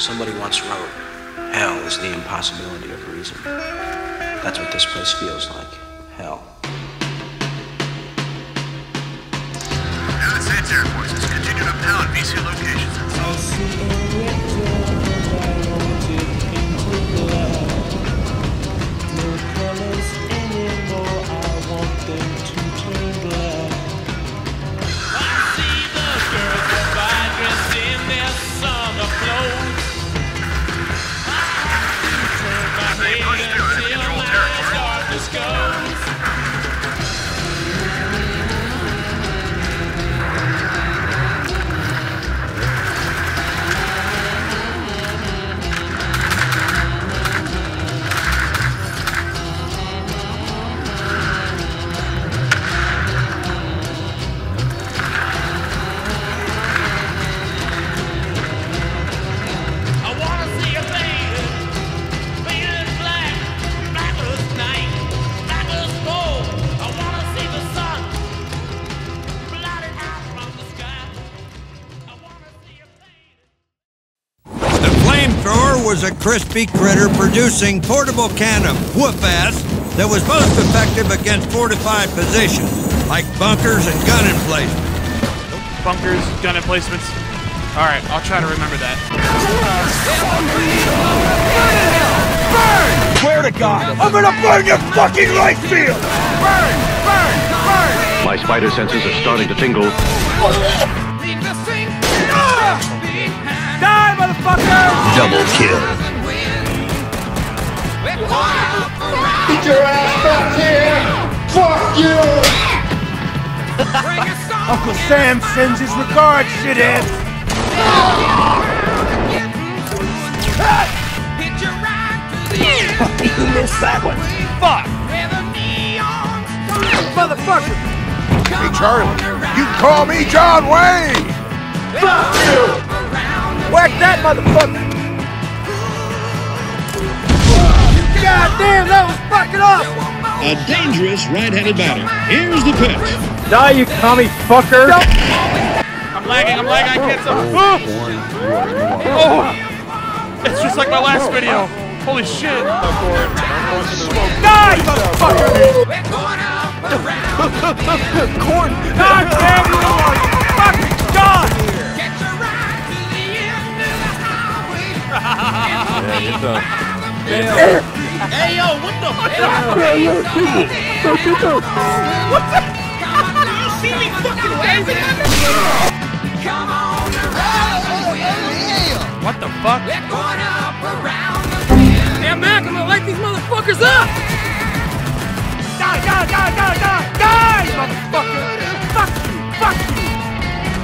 Somebody once wrote, hell is the impossibility of reason. That's what this place feels like, hell. United States Air Forces continue to pound VC locations and was a crispy critter producing portable can of whoop-ass that was most effective against fortified positions, like bunkers and gun emplacements. Bunkers, gun emplacements. All right, I'll try to remember that. Burn! Swear to God, I'm gonna burn your fucking life field! Burn! Burn! Burn! My spider senses are starting to tingle. Die, motherfucker! Double kill. Get your ass back here! Fuck you! Uncle Sam sends his regards, shithead! You missed that one! Fuck! Motherfucker! Hey, Charlie! You call me John Wayne! Fuck you! Whack that motherfucker! God damn, that was fucking awesome! A dangerous right-handed batter. Here's the pitch. Die, you commie fucker! I'm lagging, I can't stop. Oh! It's just like my last video. Holy shit! Die, motherfucker! Corn! God damn you, Lord! Fucking God! Yeah, hey yo, what the hell? What the? Do you see me fucking laughing at me? Come on around. What the fuck? They're going up around the field. Hey, Mac, I'm gonna light these motherfuckers up! Die, die, die, die, die, die, motherfucker! Fuck you,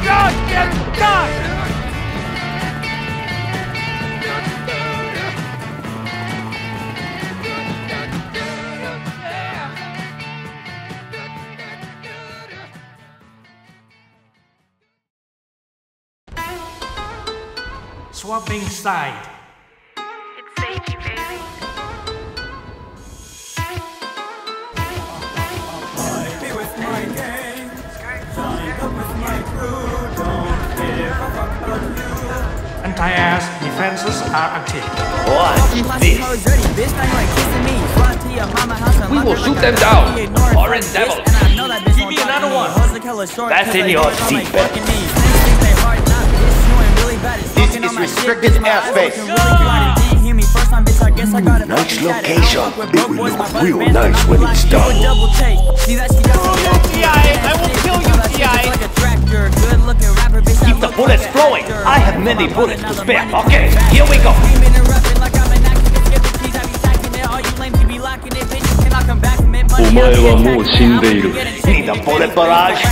God damn it, die! Swapping side. It's safety, baby. Be with my gang. Line up with my crew. Don't give a fuck about you. Anti-ass defenses are active. What this? We will shoot them down. Orange devil. Give me another one. That's in your seatbelt. This is restricted airspace. Nice location. It will look real nice when it's done. I will kill you, T.I. Keep the bullets flowing. I have many bullets to spare. Okay, here we go. Need a bullet barrage?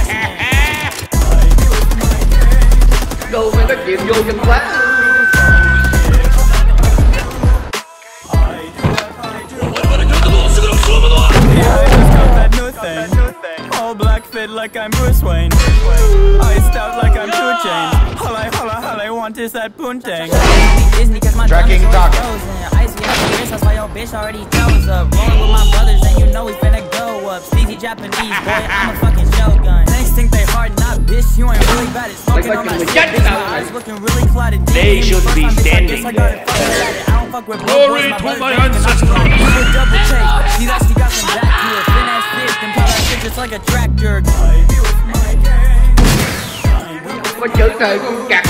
Go in the game, you'll get flat. All black fit like I'm Bruce Wayne. Iced out like I'm Two Chainz. All I want is that poontang. Tracking target. bitch, that's why your bitch already chose up. Rolling with my brothers and you know we finna go up. Sleazy Japanese boy, I'm a fucking shogun. Thanks think they hard, not bitch, you ain't really bad at smoking on my shit. Bitch, my eyes looking really clouded. They should be standing there. I don't fuck with blood boys, my brother thinking I'm gonna do a double take. She's actually got some back to her thin ass bitch and probably shit just like a tractor. Có chữ thời cũng chặt.